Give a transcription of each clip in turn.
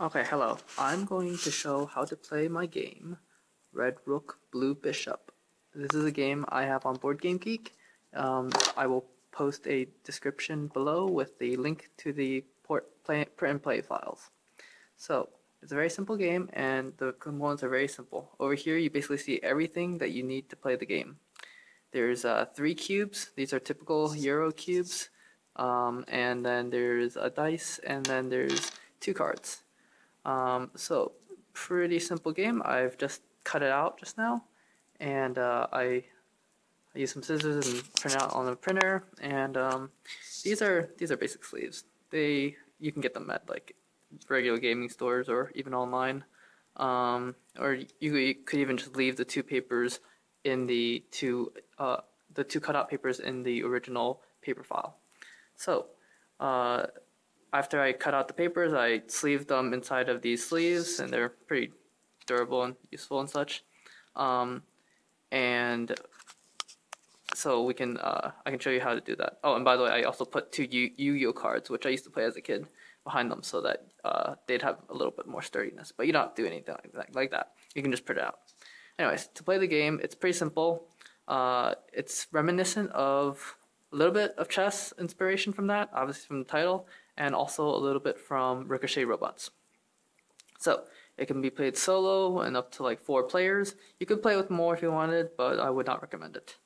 Okay, hello. I'm going to show how to play my game, Red Rook, Blue Bishop. This is a game I have on BoardGameGeek. I will post a description below with the link to the print and play files. So, it's a very simple game, and the components are very simple. Over here, you basically see everything that you need to play the game. There's 3 cubes. These are typical Euro cubes. And then there's a dice, and then there's 2 cards. So pretty simple game. I've just cut it out just now, and I use some scissors and print out on the printer. And these are basic sleeves. You can get them at like regular gaming stores or even online, or you could even just leave the 2 papers in the two cutout papers in the original paper file. So. After I cut out the papers, I sleeved them inside of these sleeves, and they're pretty durable and useful and such. And so I can show you how to do that. Oh, and by the way, I also put 2 Yu-Gi-Oh cards, which I used to play as a kid, behind them so that they'd have a little bit more sturdiness. But you don't have to do anything like that. You can just print it out. Anyways, to play the game, it's pretty simple. It's reminiscent of a little bit of chess inspiration from that, obviously from the title, and also a little bit from Ricochet Robots. So, it can be played solo and up to like 4 players. You could play with more if you wanted, but I would not recommend it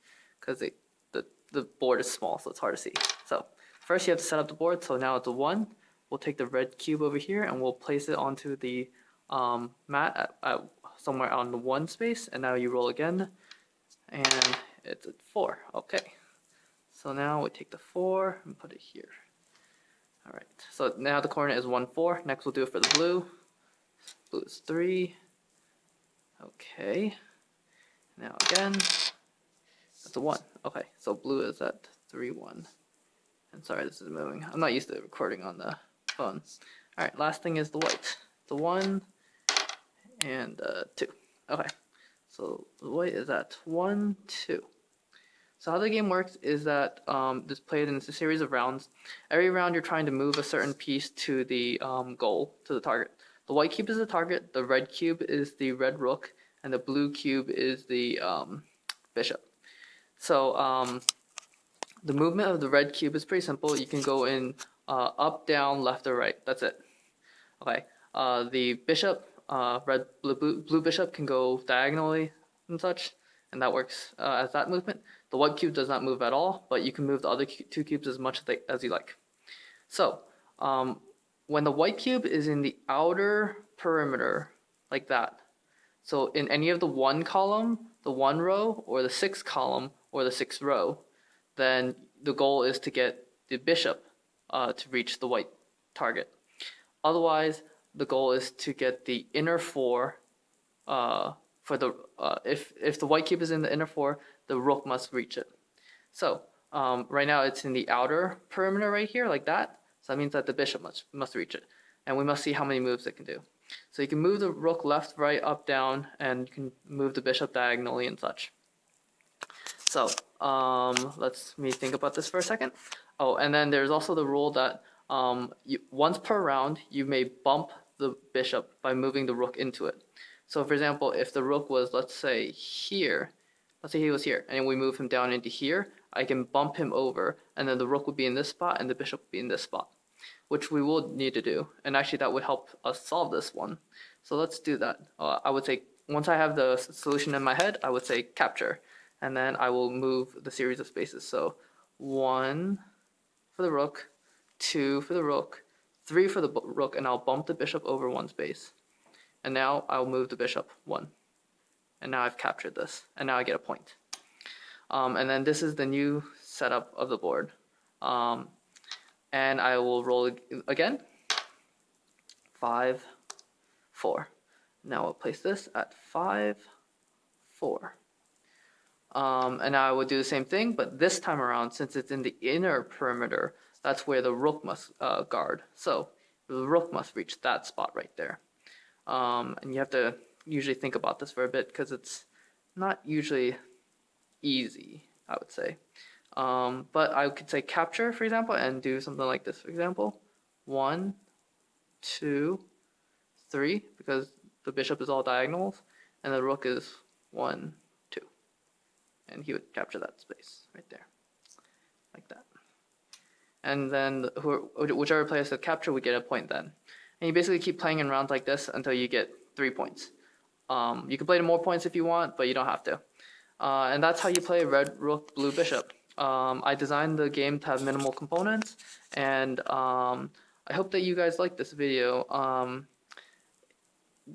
because the board is small, so it's hard to see. So, first you have to set up the board, so now it's a 1. We'll take the red cube over here and we'll place it onto the mat at somewhere on the 1 space, and now you roll again, and it's at 4. Okay. So now we take the 4 and put it here. Alright, so now the coordinate is 1, 4. Next we'll do it for the blue. Blue is 3. Okay. Now again, that's a 1. Okay, so blue is at 3, 1. And sorry, this is moving. I'm not used to recording on the phone. Alright, last thing is the white. The 1 and 2. Okay, so the white is at 1, 2. So how the game works is that it's played in a series of rounds. Every round you're trying to move a certain piece to the goal, to the target. The white cube is the target, the red cube is the red rook, and the blue cube is the bishop. So the movement of the red cube is pretty simple. You can go in up, down, left, or right. That's it. Okay. The bishop, blue bishop can go diagonally and such, and that works as that movement. The white cube does not move at all, but you can move the other 2 cubes as much as you like. So, when the white cube is in the outer perimeter, like that, so in any of the 1 column, the 1 row, or the 6 column, or the 6 row, then the goal is to get the bishop to reach the white target. Otherwise, the goal is to get the inner 4 if the white cube is in the inner 4, the rook must reach it. So right now it's in the outer perimeter right here, like that. So that means that the bishop must reach it, and we must see how many moves it can do. So you can move the rook left, right, up, down, and you can move the bishop diagonally and such. So let me think about this for a second. Oh, and then there's also the rule that once per round you may bump the bishop by moving the rook into it. So for example, if the rook was, let's say he was here, and we move him down into here, I can bump him over, and then the rook would be in this spot, and the bishop would be in this spot, which we will need to do, and actually that would help us solve this one. So let's do that. I would say, once I have the solution in my head, I would say capture, and then I will move the series of spaces. So 1 for the rook, 2 for the rook, 3 for the rook, and I'll bump the bishop over 1 space. And now I'll move the bishop 1. And now I've captured this. And now I get a point. And then this is the new setup of the board. And I will roll again. 5, 4. Now I'll place this at 5, 4. And now I will do the same thing, but this time around, since it's in the inner perimeter, that's where the rook must guard. So the rook must reach that spot right there. And you have to usually think about this for a bit because it's not usually easy, I would say. But I could say capture, for example, and do something like this, for example. 1, 2, 3 because the bishop is all diagonals and the rook is 1, 2. And he would capture that space right there, like that. And then whichever player said capture would get a point then. And you basically keep playing in rounds like this until you get 3 points. You can play to more points if you want, but you don't have to. And that's how you play Red Rook, Blue Bishop. I designed the game to have minimal components, and I hope that you guys like this video.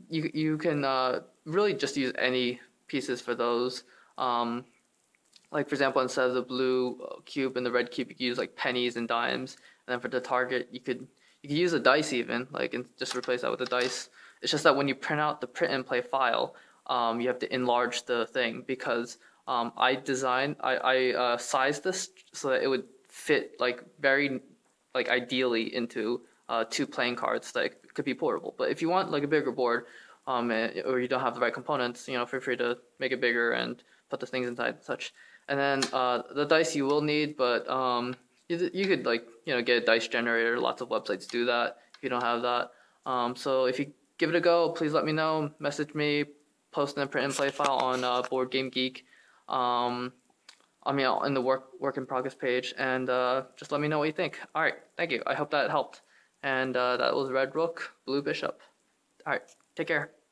You can really just use any pieces for those. Like for example, instead of the blue cube and the red cube, you could use like pennies and dimes. And then for the target, you could use a dice even, like, and just replace that with a dice. It's just that when you print out the print and play file, you have to enlarge the thing because I sized this so that it would fit very ideally into 2 playing cards that it could be portable. But if you want like a bigger board, or you don't have the right components, you know, feel free to make it bigger and put the things inside and such. And then the dice you will need, but you could get a dice generator. Lots of websites do that. If you don't have that, so if you give it a go, please let me know. Message me, post in a print and play file on BoardGameGeek. In the work in progress page, and just let me know what you think. All right, thank you. I hope that helped. And that was Red Rook, Blue Bishop. All right, take care.